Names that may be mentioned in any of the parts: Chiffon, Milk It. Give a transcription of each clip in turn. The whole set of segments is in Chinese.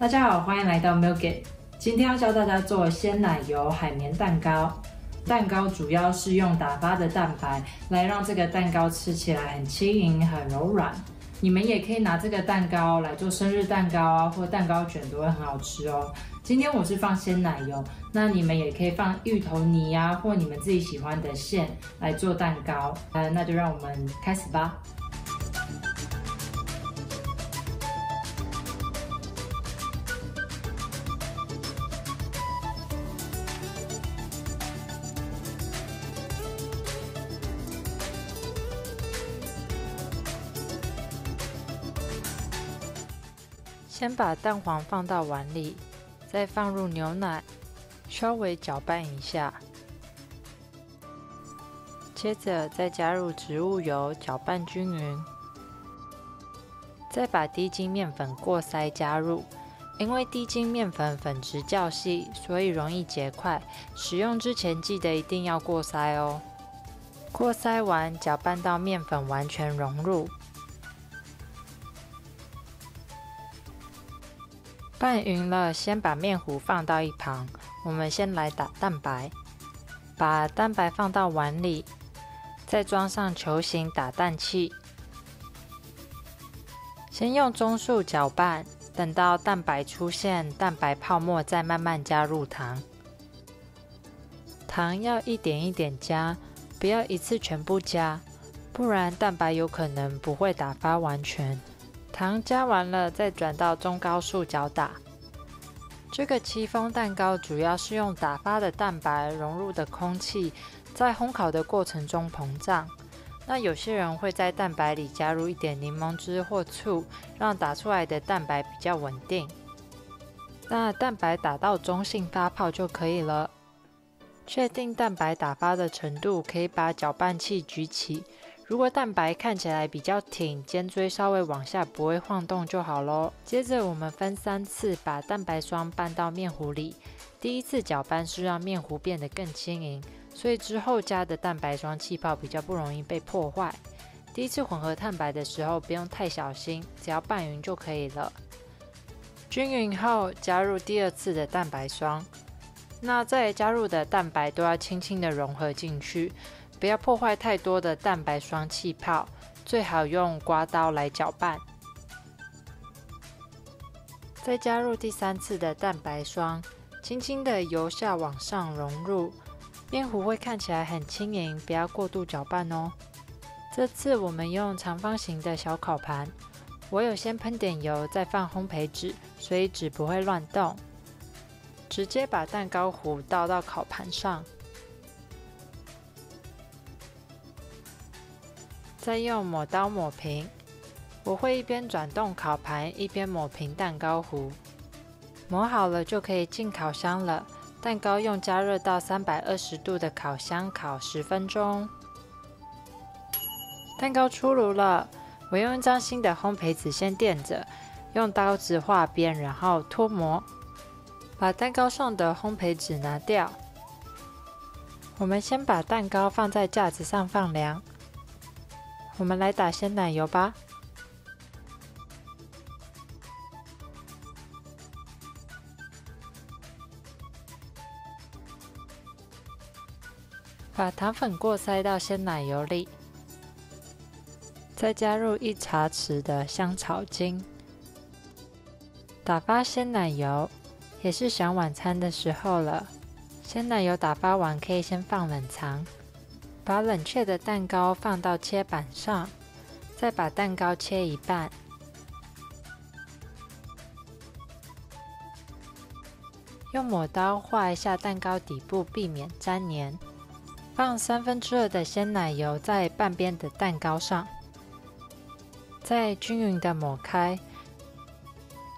大家好，欢迎来到 Milk It。今天要教大家做鲜奶油海绵蛋糕。蛋糕主要是用打发的蛋白来让这个蛋糕吃起来很轻盈、很柔软。你们也可以拿这个蛋糕来做生日蛋糕啊，或蛋糕卷都会很好吃哦。今天我是放鲜奶油，那你们也可以放芋头泥啊，或你们自己喜欢的馅来做蛋糕。那就让我们开始吧。 先把蛋黄放到碗里，再放入牛奶，稍微搅拌一下。接着再加入植物油，搅拌均匀。再把低筋面粉过筛加入，因为低筋面粉粉质较细，所以容易结块。使用之前记得一定要过筛哦。过筛完，搅拌到面粉完全融入。 拌匀了，先把面糊放到一旁。我们先来打蛋白，把蛋白放到碗里，再装上球形打蛋器。先用中速搅拌，等到蛋白出现蛋白泡沫，再慢慢加入糖。糖要一点一点加，不要一次全部加，不然蛋白有可能不会打发完全。 糖加完了，再转到中高速搅打。这个戚风蛋糕主要是用打发的蛋白融入的空气，在烘烤的过程中膨胀。那有些人会在蛋白里加入一点柠檬汁或醋，让打出来的蛋白比较稳定。那蛋白打到中性发泡就可以了。确定蛋白打发的程度，可以把搅拌器举起。 如果蛋白看起来比较挺，尖锥稍微往下不会晃动就好咯。接着我们分3次把蛋白霜拌到面糊里。第一次搅拌是让面糊变得更轻盈，所以之后加的蛋白霜气泡比较不容易被破坏。第一次混合蛋白的时候不用太小心，只要拌匀就可以了。均匀后加入第2次的蛋白霜，那再加入的蛋白都要轻轻的融合进去。 不要破坏太多的蛋白霜气泡，最好用刮刀来搅拌。再加入第3次的蛋白霜，轻轻的由下往上融入，面糊会看起来很轻盈，不要过度搅拌哦。这次我们用长方形的小烤盘，我有先喷点油，再放烘焙纸，所以纸不会乱动。直接把蛋糕糊倒到烤盘上。 再用抹刀抹平，我会一边转动烤盘，一边抹平蛋糕糊。抹好了就可以进烤箱了。蛋糕用加热到320度的烤箱烤10分钟。蛋糕出炉了，我用一张新的烘焙纸先垫着，用刀子划边，然后脱模，把蛋糕上的烘焙纸拿掉。我们先把蛋糕放在架子上放凉。 我们来打鲜奶油吧。把糖粉过筛到鲜奶油里，再加入1茶匙的香草精，打发鲜奶油，也是想晚餐的时候了。鲜奶油打发完可以先放冷藏。 把冷却的蛋糕放到切板上，再把蛋糕切一半，用抹刀划一下蛋糕底部，避免粘黏。放2/3的鲜奶油在半边的蛋糕上，再均匀的抹开。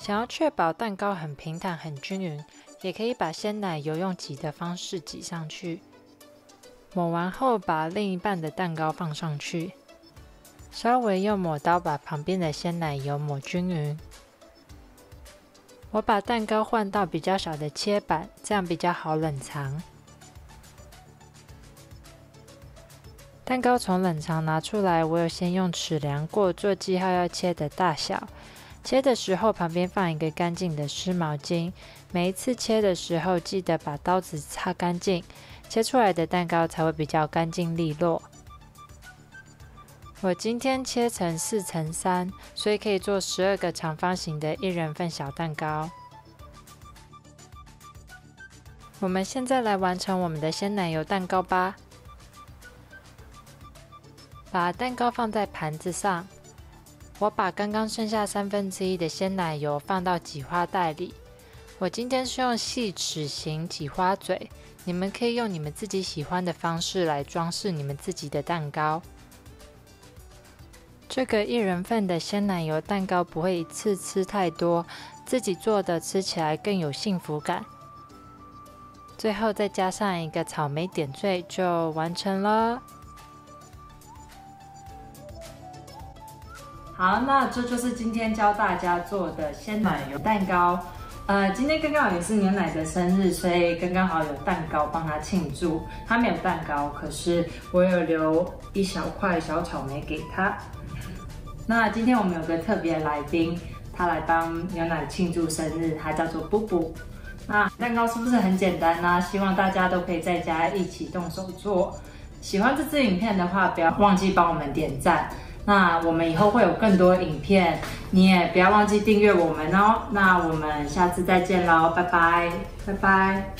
想要确保蛋糕很平坦、很均匀，也可以把鲜奶油用挤的方式挤上去。 抹完后，把另一半的蛋糕放上去，稍微用抹刀把旁边的鲜奶油抹均匀。我把蛋糕换到比较小的切板，这样比较好冷藏。蛋糕从冷藏拿出来，我有先用尺量过做记号要切的大小，切的时候旁边放一个干净的湿毛巾。每一次切的时候，记得把刀子擦干净，切出来的蛋糕才会比较干净利落。我今天切成4×3，所以可以做12个长方形的一人份小蛋糕。 我们现在来完成我们的鲜奶油蛋糕吧。把蛋糕放在盘子上，我把刚刚剩下1/3的鲜奶油放到挤花袋里。我今天是用细齿形挤花嘴，你们可以用你们自己喜欢的方式来装饰你们自己的蛋糕。这个1人份的鲜奶油蛋糕不会一次吃太多，自己做的吃起来更有幸福感。 最后再加上一个草莓点缀就完成了。好，那这就是今天教大家做的鲜奶油蛋糕。今天刚好也是牛奶的生日，所以刚好有蛋糕帮他庆祝。他没有蛋糕，可是我有留一小块小草莓给他。那今天我们有个特别来宾，他来帮牛奶庆祝生日，他叫做布布。 那蛋糕是不是很简单呢？希望大家都可以在家一起动手做。喜欢这支影片的话，不要忘记帮我们点赞。那我们以后会有更多影片，你也不要忘记订阅我们哦。那我们下次再见喽，拜拜，拜拜。